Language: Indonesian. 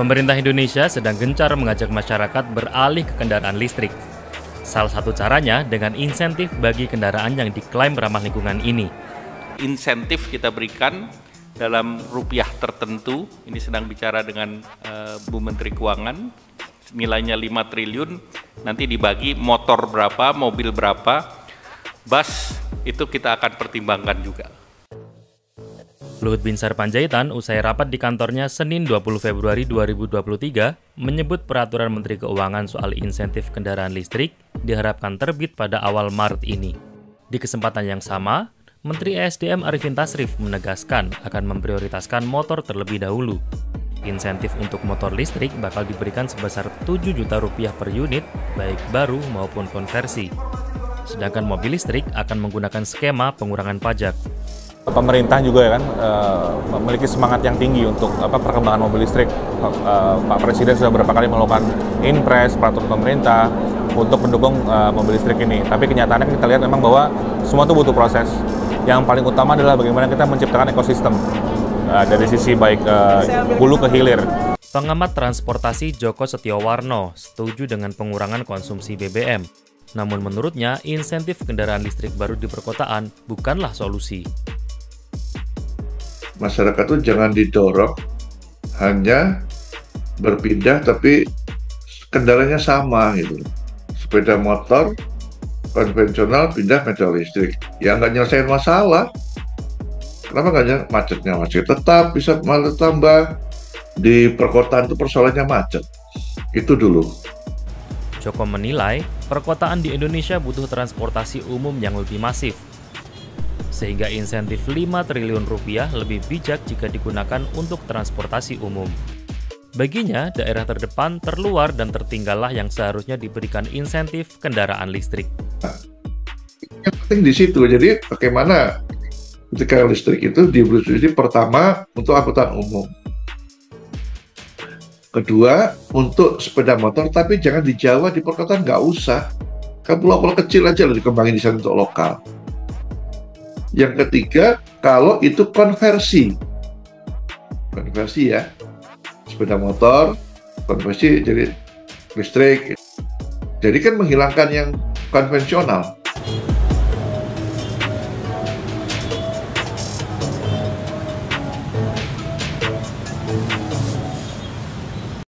Pemerintah Indonesia sedang gencar mengajak masyarakat beralih ke kendaraan listrik. Salah satu caranya dengan insentif bagi kendaraan yang diklaim ramah lingkungan ini. Insentif kita berikan dalam rupiah tertentu, ini sedang bicara dengan Bu Menteri Keuangan, nilainya 5 triliun, nanti dibagi motor berapa, mobil berapa, bus itu kita akan pertimbangkan juga. Luhut Binsar Panjaitan usai rapat di kantornya Senin 20 Februari 2023 menyebut peraturan Menteri Keuangan soal insentif kendaraan listrik diharapkan terbit pada awal Maret ini. Di kesempatan yang sama, Menteri ESDM Arifin Tasrif menegaskan akan memprioritaskan motor terlebih dahulu. Insentif untuk motor listrik bakal diberikan sebesar Rp7 juta per unit, baik baru maupun konversi. Sedangkan mobil listrik akan menggunakan skema pengurangan pajak. Pemerintah juga kan memiliki semangat yang tinggi untuk perkembangan mobil listrik. Pak Presiden sudah berapa kali melakukan inpres peraturan pemerintah untuk mendukung mobil listrik ini. Tapi kenyataannya kita lihat memang bahwa semua itu butuh proses. Yang paling utama adalah bagaimana kita menciptakan ekosistem dari sisi baik hulu ke hilir. Pengamat transportasi Joko Setiawarno setuju dengan pengurangan konsumsi BBM. Namun menurutnya insentif kendaraan listrik baru di perkotaan bukanlah solusi. Masyarakat itu jangan didorong hanya berpindah tapi kendalanya sama gitu. Sepeda motor konvensional pindah meter listrik, ya nggak nyelesain masalah. Kenapa nggak? Macetnya masih tetap, bisa malah tambah. Di perkotaan itu persoalannya macet. Itu dulu. Joko menilai perkotaan di Indonesia butuh transportasi umum yang lebih masif, sehingga insentif 5 triliun rupiah lebih bijak jika digunakan untuk transportasi umum. Baginya, daerah terdepan, terluar, dan tertinggallah yang seharusnya diberikan insentif kendaraan listrik. Yang penting di situ, jadi bagaimana ketika listrik itu diberi pertama untuk angkutan umum. Kedua, untuk sepeda motor, tapi jangan di Jawa, di perkotaan nggak usah. Kan pulau-pulau kecil aja loh dikembangin di sana untuk lokal. Yang ketiga, kalau itu konversi ya, sepeda motor, konversi jadi listrik, jadi kan menghilangkan yang konvensional.